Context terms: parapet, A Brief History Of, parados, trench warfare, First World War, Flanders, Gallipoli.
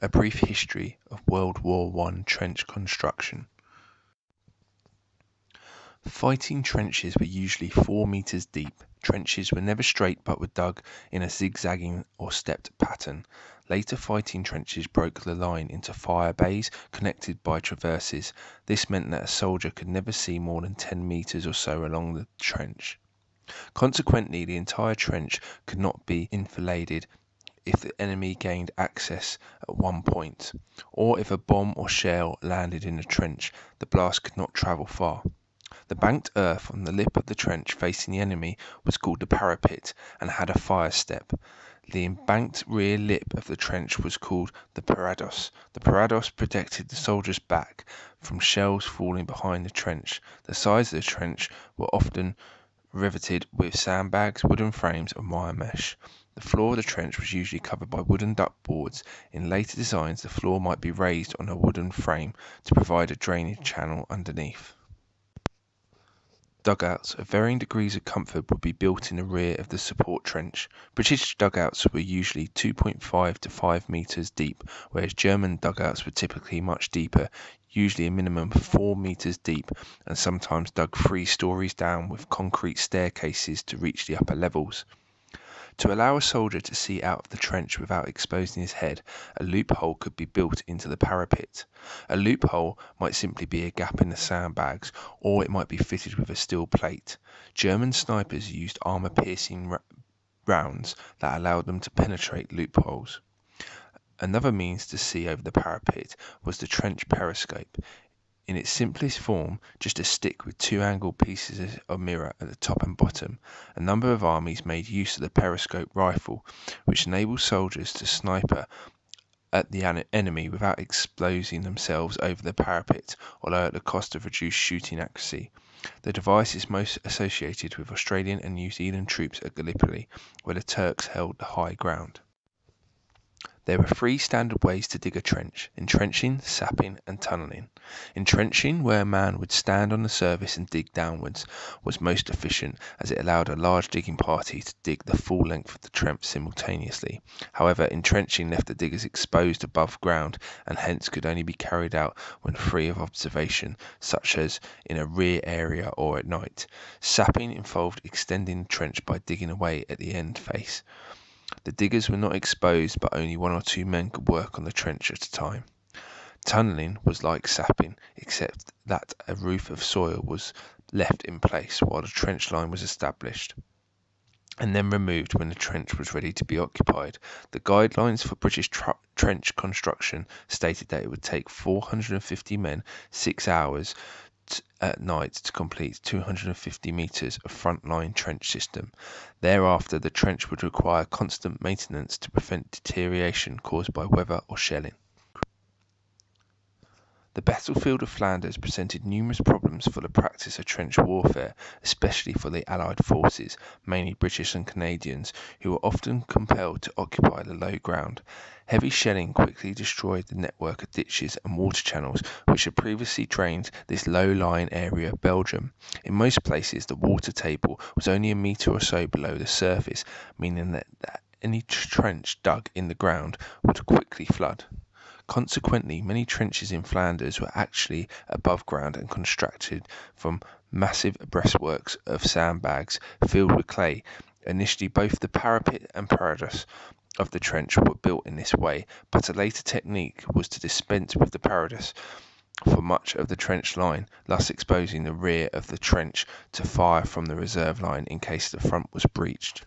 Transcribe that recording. A brief history of World War I trench construction. Fighting trenches were usually 4 meters deep. Trenches were never straight but were dug in a zigzagging or stepped pattern. Later fighting trenches broke the line into fire bays connected by traverses. This meant that a soldier could never see more than 10 meters or so along the trench. Consequently, the entire trench could not be infiltrated if the enemy gained access at one point, or if a bomb or shell landed in the trench, the blast could not travel far. The banked earth on the lip of the trench facing the enemy was called the parapet and had a fire step. The embanked rear lip of the trench was called the parados. The parados protected the soldier's back from shells falling behind the trench. The sides of the trench were often riveted with sandbags, wooden frames and wire mesh. The floor of the trench was usually covered by wooden duckboards. In later designs, the floor might be raised on a wooden frame to provide a drainage channel underneath. Dugouts of varying degrees of comfort would be built in the rear of the support trench. British dugouts were usually 2.5 to 5 metres deep, whereas German dugouts were typically much deeper, usually a minimum of 4 metres deep, and sometimes dug 3 stories down with concrete staircases to reach the upper levels. To allow a soldier to see out of the trench without exposing his head, a loophole could be built into the parapet. A loophole might simply be a gap in the sandbags, or it might be fitted with a steel plate. German snipers used armour-piercing rounds that allowed them to penetrate loopholes. Another means to see over the parapet was the trench periscope. In its simplest form, just a stick with 2 angled pieces of mirror at the top and bottom. A number of armies made use of the periscope rifle, which enabled soldiers to sniper at the enemy without exposing themselves over the parapet, although at the cost of reduced shooting accuracy. The device is most associated with Australian and New Zealand troops at Gallipoli, where the Turks held the high ground. There were 3 standard ways to dig a trench: entrenching, sapping and tunnelling. Entrenching, where a man would stand on the surface and dig downwards, was most efficient as it allowed a large digging party to dig the full length of the trench simultaneously. However, entrenching left the diggers exposed above ground and hence could only be carried out when free of observation, such as in a rear area or at night. Sapping involved extending the trench by digging away at the end face. The diggers were not exposed, but only 1 or 2 men could work on the trench at a time. Tunnelling was like sapping, except that a roof of soil was left in place while the trench line was established, and then removed when the trench was ready to be occupied. The guidelines for British trench construction stated that it would take 450 men 6 hours at night to complete 250 metres of frontline trench system. Thereafter, the trench would require constant maintenance to prevent deterioration caused by weather or shelling. The battlefield of Flanders presented numerous problems for the practice of trench warfare, especially for the Allied forces, mainly British and Canadians, who were often compelled to occupy the low ground. Heavy shelling quickly destroyed the network of ditches and water channels which had previously drained this low-lying area of Belgium. In most places, the water table was only a metre or so below the surface, meaning that any trench dug in the ground would quickly flood. Consequently, many trenches in Flanders were actually above ground and constructed from massive breastworks of sandbags filled with clay. Initially, both the parapet and parados of the trench were built in this way, but a later technique was to dispense with the parados for much of the trench line, thus exposing the rear of the trench to fire from the reserve line in case the front was breached.